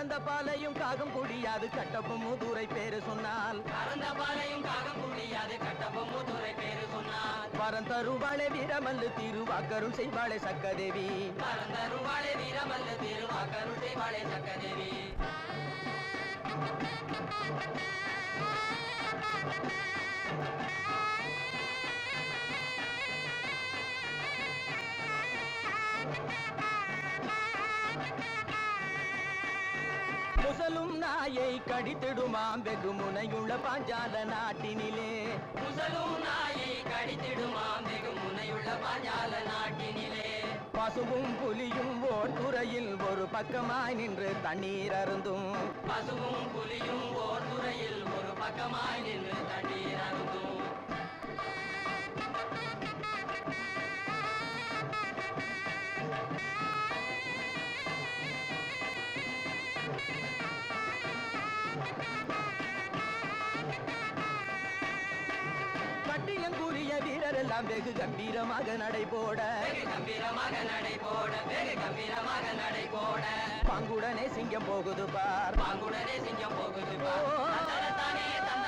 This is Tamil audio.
கறந்த பாலையும் காகம் குடியாது கட்டப்பம் மூதுரை பேரு சொன்னால். கறந்த பாலையும் காகம் குடியாது கட்டப்பம் மூதுரை பேரு சொன்னால். பரந்தருவாளே வீரமல்லு திருவாக்கரும் செய்வாளே சக்கதேவி. பரந்தருவாளே வீரமல்லு திருவாக்கரும் செய்வாளே சக்கதேவி. முசலும் நாயை கடித்திடுமாம் வெகு முனையுள்ள பாஞ்சால நாட்டினிலே. முசலும் நாயை கடித்திடுமாம் வெகு முனையுள்ள பாஞ்சால நாட்டினிலே. பசுவும் புலியும் ஓர் துறையில் ஒரு பக்கமாய் நின்று தண்ணீர் அருந்தும். பசுவும் புலியும் ஓர் துறையில் ஒரு பக்கமாய் நின்று தண்ணீர் அருந்தும். கட்டியங்குரிய வீரரெல்லாம் வெகு கம்பீரமாக நடை போட. பாங்குடனே சிங்கம் போகுது பார். பாங்குடனே சிங்கம் போகுது பார்.